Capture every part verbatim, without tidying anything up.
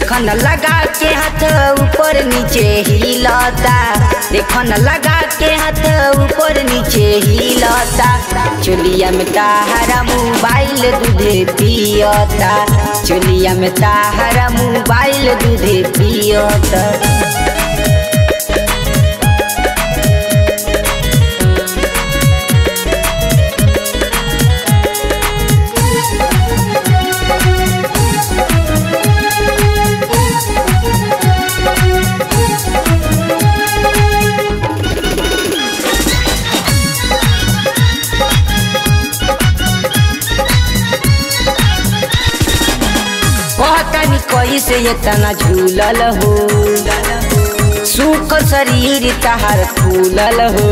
देखन लगा के हाथ ऊपर नीचे हिलता, देखन लगा के हाथ ऊपर नीचे हिलता। चोलिया में ताहरा मोबाइल दूधे पियता, चोलिया में ताहरा मोबाइल दूधे पियता। कैसे इतना झूलल हो, सुख शरीर तहार फूलल हो।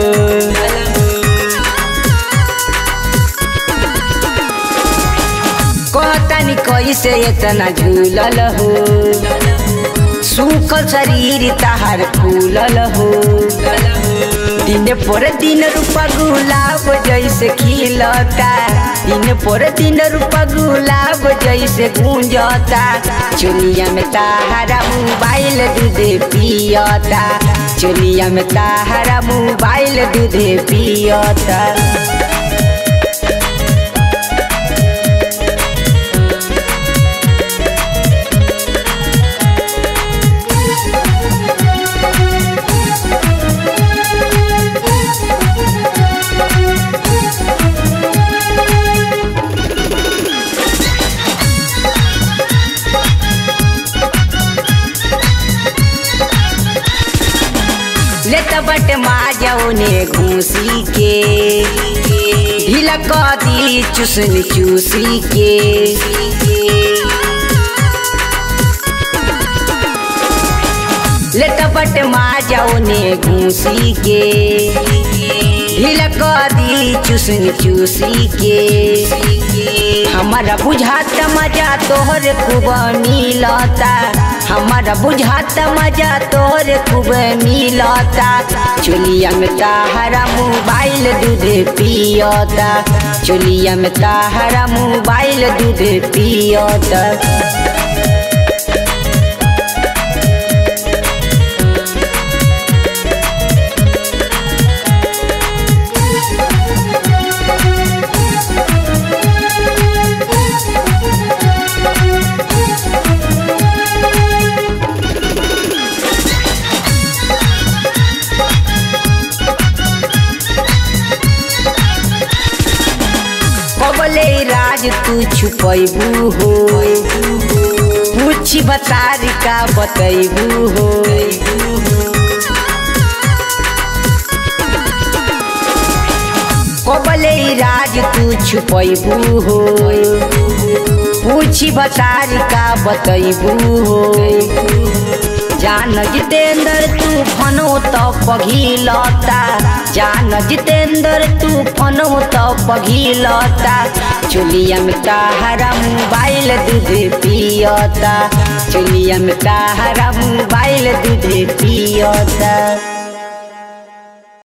कहतनी कैसे इतना झूलल हो, सुख शरीर तहार फूलल हो। दिन पर दिन रूपा गुलाब जैसे खिलता, दिन पर दिन रूपा गुलाब जैसे गूंजता। चोलिया में ताहरा मोबाइल दूधे पियता, चोलिया में ताहरा मोबाइल दूधे पियता। लेता बट माजा उन्हें घूसी के, ढीला को दी चुसन चूसी के। लेता बट माजा उन्हें घूसी के, ढीला को दी चुसन चूसी के। हमारा बुझाता मजा तोहरे खूब मिलता, हमारा बुझाता मजा तोहरे खूब मिलता। चोलिया में ताहरा मोबाइल दूधे पियता, चोलिया में ताहरा मोबाइल दूधे पियता। राज तू छुपैबू हो, पूछ बतार का बतैबू हो। कबले राज तू छुपैबू हो, पूछ बतार का बतैबू हो। जान जितेंद्र तूफानों तो पघिलता, जान जितेंद्र तूफानों तो पघिलता। चोलिया में ताहरा मोबाइल दूधे पियता, चोलिया में ताहरा मोबाइल दूधे पियता।